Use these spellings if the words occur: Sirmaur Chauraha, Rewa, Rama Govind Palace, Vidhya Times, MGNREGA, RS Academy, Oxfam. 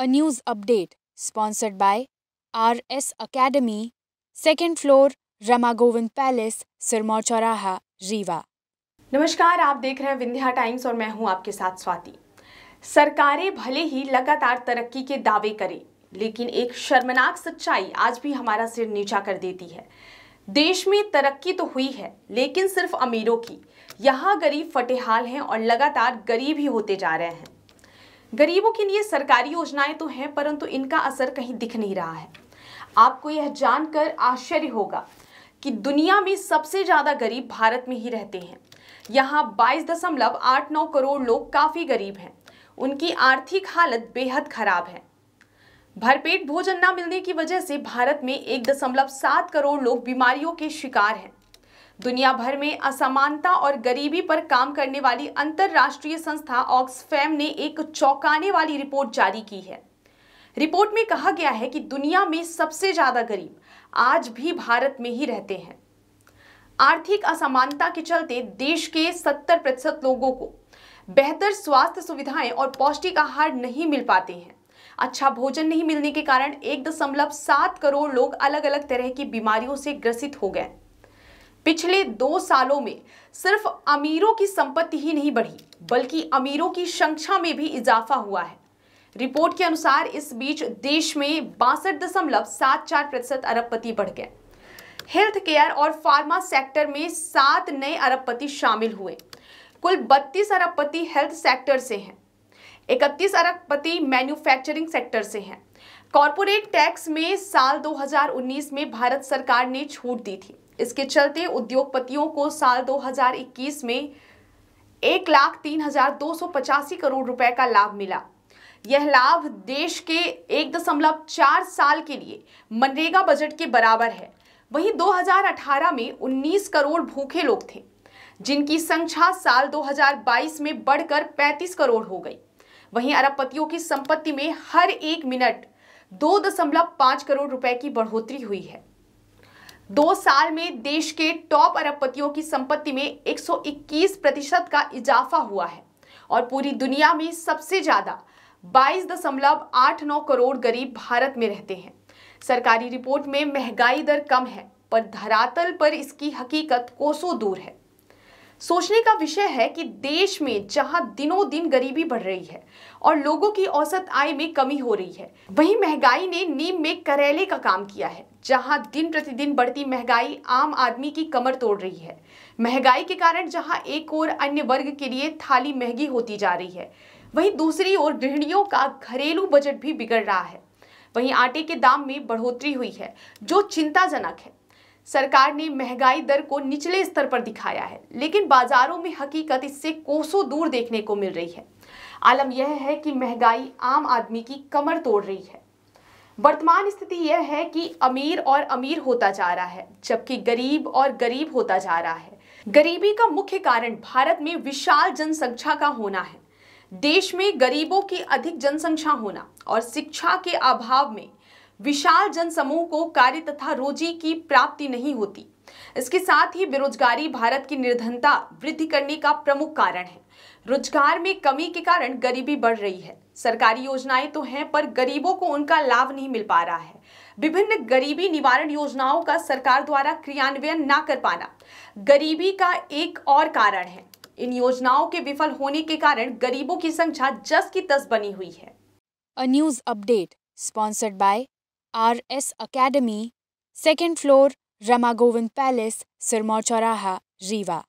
A news update sponsored by RS Academy, second floor, Rama Govind Palace, Sirmaur Chauraha, Rewa. नमस्कार, आप देख रहे हैं विंध्या टाइम्स और मैं हूं आपके साथ स्वाति। सरकारें भले ही लगातार तरक्की के दावे करें, लेकिन एक शर्मनाक सच्चाई आज भी हमारा सिर नीचा कर देती है। देश में तरक्की तो हुई है, लेकिन सिर्फ अमीरों की। यहाँ गरीब फटेहाल हैं और लगातार गरीब ही होते जा रहे हैं। गरीबों के लिए सरकारी योजनाएं तो हैं, परंतु इनका असर कहीं दिख नहीं रहा है। आपको यह जानकर आश्चर्य होगा कि दुनिया में सबसे ज़्यादा गरीब भारत में ही रहते हैं। यहाँ 22.89 करोड़ लोग काफ़ी गरीब हैं। उनकी आर्थिक हालत बेहद ख़राब है। भरपेट भोजन न मिलने की वजह से भारत में 1.7 करोड़ लोग बीमारियों के शिकार हैं। दुनिया भर में असमानता और गरीबी पर काम करने वाली अंतर्राष्ट्रीय संस्था ऑक्सफैम ने एक चौंकाने वाली रिपोर्ट जारी की है। रिपोर्ट में कहा गया है कि दुनिया में सबसे ज़्यादा गरीब आज भी भारत में ही रहते हैं। आर्थिक असमानता के चलते देश के 70% लोगों को बेहतर स्वास्थ्य सुविधाएं और पौष्टिक आहार नहीं मिल पाते हैं। अच्छा भोजन नहीं मिलने के कारण 1.7 करोड़ लोग अलग अलग तरह की बीमारियों से ग्रसित हो गए। पिछले 2 सालों में सिर्फ अमीरों की संपत्ति ही नहीं बढ़ी, बल्कि अमीरों की संख्या में भी इजाफा हुआ है। रिपोर्ट के अनुसार इस बीच देश में 62.74% अरबपति बढ़ गए। हेल्थ केयर और फार्मा सेक्टर में 7 नए अरबपति शामिल हुए। कुल 32 अरबपति हेल्थ सेक्टर से हैं। 31 अरबपति मैन्युफैक्चरिंग सेक्टर से हैं। कॉरपोरेट टैक्स में साल 2019 में भारत सरकार ने छूट दी थी। इसके चलते उद्योगपतियों को साल 2021 में 1,03,285 करोड़ रुपए का लाभ मिला। यह लाभ देश के 1.4 साल के लिए मनरेगा बजट के बराबर है। वहीं 2018 में 19 करोड़ भूखे लोग थे, जिनकी संख्या साल 2022 में बढ़कर 35 करोड़ हो गई। वहीं अरबपतियों की संपत्ति में हर एक मिनट 2.5 करोड़ रुपए की बढ़ोतरी हुई है। 2 साल में देश के टॉप अरबपतियों की संपत्ति में 121% का इजाफा हुआ है और पूरी दुनिया में सबसे ज़्यादा 22.89 करोड़ गरीब भारत में रहते हैं। सरकारी रिपोर्ट में महंगाई दर कम है, पर धरातल पर इसकी हकीकत कोसों दूर है। सोचने का विषय है कि देश में जहां दिनों दिन गरीबी बढ़ रही है और लोगों की औसत आय में कमी हो रही है, वहीं महंगाई ने नीम में करेले का काम किया है। जहां दिन प्रतिदिन बढ़ती महंगाई आम आदमी की कमर तोड़ रही है। महंगाई के कारण जहां एक और अन्य वर्ग के लिए थाली महंगी होती जा रही है, वहीं दूसरी ओर गृहिणियों का घरेलू बजट भी बिगड़ रहा है। वहीं आटे के दाम में बढ़ोतरी हुई है, जो चिंताजनक है। सरकार ने महंगाई दर को निचले स्तर पर दिखाया है, लेकिन बाजारों में हकीकत इससे कोसों दूर देखने को मिल रही है। आलम यह है कि महंगाई आम आदमी की कमर तोड़ रही है। वर्तमान स्थिति यह है कि अमीर और अमीर होता जा रहा है, जबकि गरीब और गरीब होता जा रहा है। गरीबी का मुख्य कारण भारत में विशाल जनसंख्या का होना है। देश में गरीबों की अधिक जनसंख्या होना और शिक्षा के अभाव में विशाल जनसमूह को कार्य तथा रोजी की प्राप्ति नहीं होती। इसके साथ ही बेरोजगारी भारत की निर्धनता वृद्धि करने का प्रमुख कारण है। रोजगार में कमी के कारण गरीबी बढ़ रही है। सरकारी योजनाएं तो हैं, पर गरीबों को उनका लाभ नहीं मिल पा रहा है। विभिन्न गरीबी निवारण योजनाओं का सरकार द्वारा क्रियान्वयन ना कर पाना गरीबी का एक और कारण है। इन योजनाओं के विफल होने के कारण गरीबों की संख्या 10 की 10 बनी हुई है। A news update sponsored by RS Academy, second floor, Rama Govind Palace, Sirmaur Chauraha, Rewa।